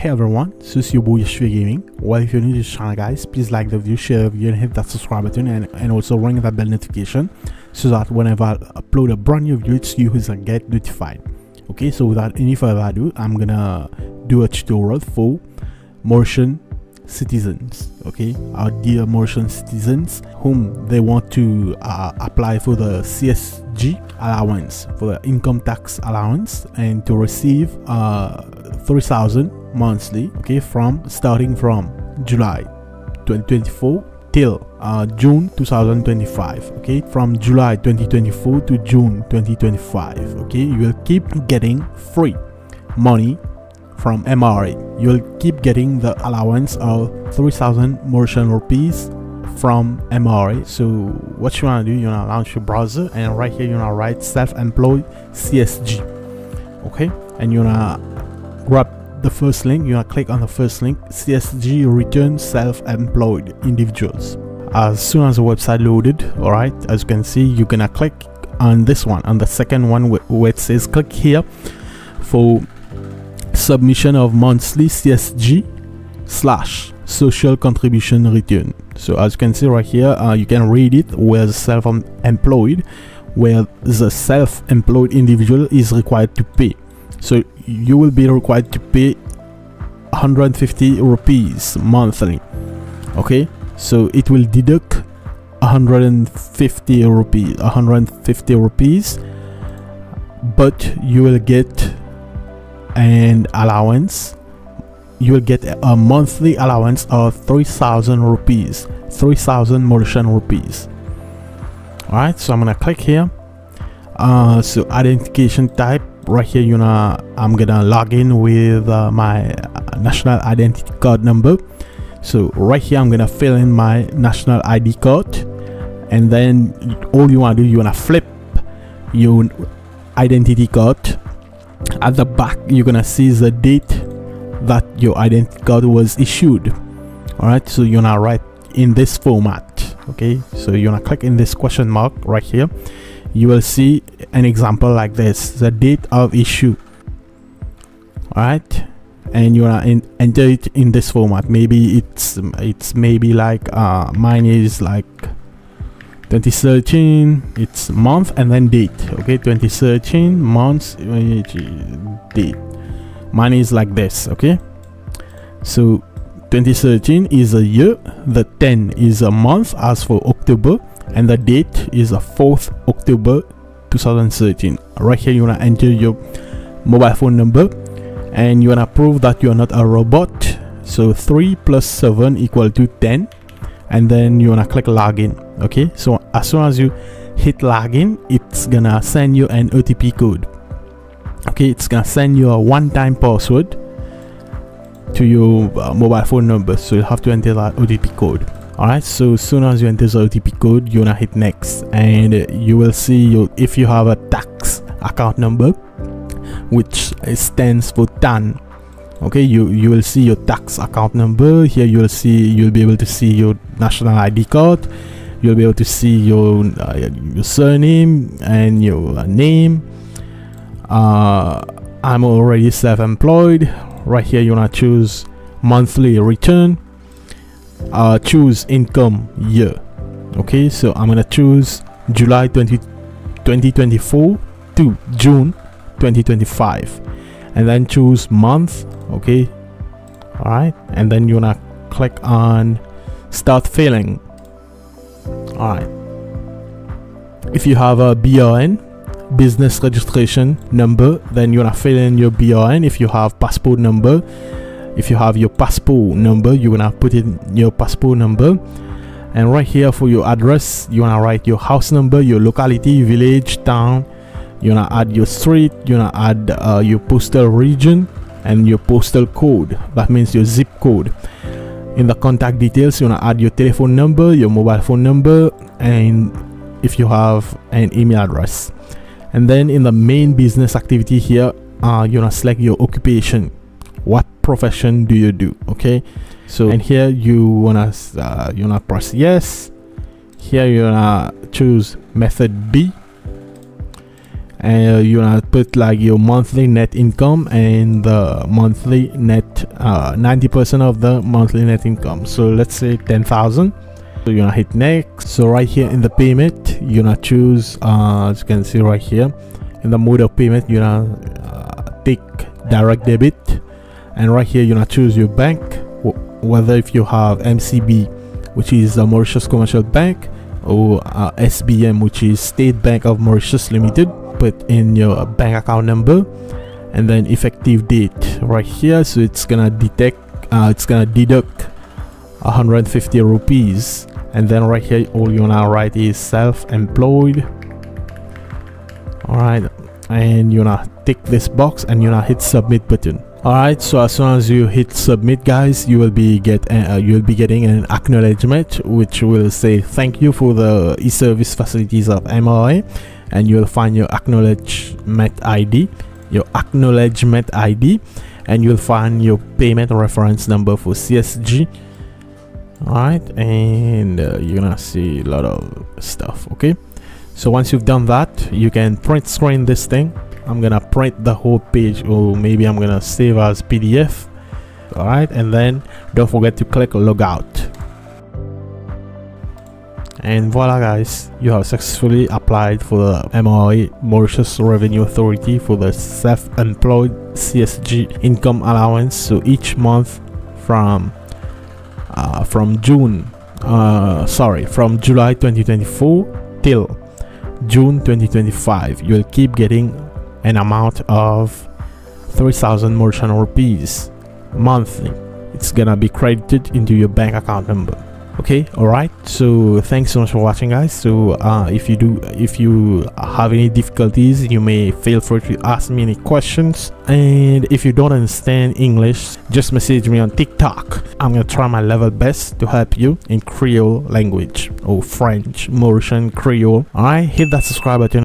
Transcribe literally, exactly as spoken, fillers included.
Hey everyone, this is your boy Yashvir Gaming. Well, if you're new to this channel guys, please like the video, share the video and hit that subscribe button and, and also ring that bell notification so that whenever I upload a brand new video, it's you who's gonna get notified. Okay, so without any further ado, I'm gonna do a tutorial for Mauritian citizens, okay, our dear Mauritian citizens whom they want to uh, apply for the C S G allowance, for the income tax allowance, and to receive uh, three thousand monthly, okay, from starting from July twenty twenty-four till uh, June two thousand twenty-five, okay, from July twenty twenty-four to June twenty twenty-five, okay, you will keep getting free money from M R A. You'll keep getting the allowance of three thousand Mauritian rupees from M R A. So what you want to do, you want to launch your browser and right here you want to write self-employed C S G, okay, and you want to grab the first link. You want to click on the first link, C S G return self-employed individuals. As soon as the website loaded, all right, as you can see, you're gonna click on this one, on the second one where it says click here for submission of monthly C S G slash social contribution return. So as you can see right here, uh, you can read it where the self-employed, where the self-employed individual is required to pay. So you will be required to pay one hundred fifty rupees monthly, okay, so it will deduct one hundred fifty rupees, one hundred fifty rupees, but you will get an allowance, you will get a monthly allowance of three thousand rupees, three thousand Mauritian rupees. All right, so I'm gonna click here, uh, so identification type. Right here, you know, I'm gonna log in with uh, my national identity card number. So right here, I'm gonna fill in my national I D card, and then all you wanna do, you wanna flip your identity card. At the back, you're gonna see the date that your identity card was issued. All right, so you're gonna write in this format. Okay, so you're gonna click in this question mark right here. You will see an example like this, the date of issue, all right, and you want to enter it in this format. Maybe it's it's maybe like uh mine is like twenty thirteen, it's month and then date, okay, twenty thirteen months date. Mine is like this, okay, so twenty thirteen is a year, the ten is a month as for October, and the date is the fourth October two thousand thirteen. Right here you want to enter your mobile phone number and you want to prove that you are not a robot, so three plus seven equal to ten, and then you want to click login. Okay, so as soon as you hit login, it's gonna send you an O T P code, okay, it's gonna send you a one-time password to your uh, mobile phone number, so you have to enter that O T P code. Alright, so as soon as you enter the O T P code, you're gonna hit next, and you will see your, if you have a tax account number, which stands for T A N, okay, you you will see your tax account number here. You'll see, you'll be able to see your national I D card, you'll be able to see your uh, your surname and your uh, name. uh, I'm already self-employed. Right here you want to choose monthly return, uh choose income year, okay, so I'm gonna choose July twenty twenty-four to June twenty twenty-five, and then choose month, okay. All right, and then you wanna click on start filling. All right, if you have a B R N, business registration number, then you wanna fill in your B R N. If you have passport number, if you have your passport number, you wanna put in your passport number. And right here for your address, you wanna write your house number, your locality, village, town. You wanna add your street, you wanna add uh, your postal region and your postal code, that means your zip code. In the contact details, you wanna add your telephone number, your mobile phone number, and if you have an email address. And then in the main business activity here, uh, you're gonna select your occupation, what profession do you do, okay. So and here you wanna uh, you wanna press yes. Here you wanna choose method B, and uh, you're gonna put like your monthly net income and the monthly net uh, ninety percent of the monthly net income. So let's say ten thousand. So you're gonna hit next. So right here in the payment, you're gonna choose, uh, as you can see right here in the mode of payment, you're gonna uh, take direct debit, and right here you're gonna choose your bank, whether if you have M C B, which is the Mauritius Commercial Bank, or uh, S B M, which is State Bank of Mauritius Limited. Put in your bank account number and then effective date right here. So it's gonna detect uh, it's gonna deduct one hundred fifty rupees, and then right here all you're gonna write is self-employed. All right, and you're gonna tick this box and you're gonna hit submit button. Alright, so as soon as you hit submit, guys, you will be get uh, you'll be getting an acknowledgement which will say thank you for the e-service facilities of M R A, and you'll find your acknowledgement I D, your acknowledgement I D, and you'll find your payment reference number for C S G. Alright, and uh, you're gonna see a lot of stuff. Okay, so once you've done that, you can print screen this thing. I'm gonna print the whole page, or maybe I'm gonna save as P D F. All right, and then don't forget to click log out. And voila, guys, you have successfully applied for the M R A, Mauritius Revenue Authority, for the self-employed C S G income allowance. So each month from uh, from June, uh, sorry, from July twenty twenty-four till June twenty twenty-five, you'll keep getting an amount of three thousand Mauritian rupees monthly. It's gonna be credited into your bank account number. Okay, all right, so thanks so much for watching, guys. So uh if you do if you have any difficulties, you may feel free to ask me any questions. And if you don't understand English, just message me on TikTok. I'm gonna try my level best to help you in Creole language, or French, Mauritian Creole. All right, hit that subscribe button.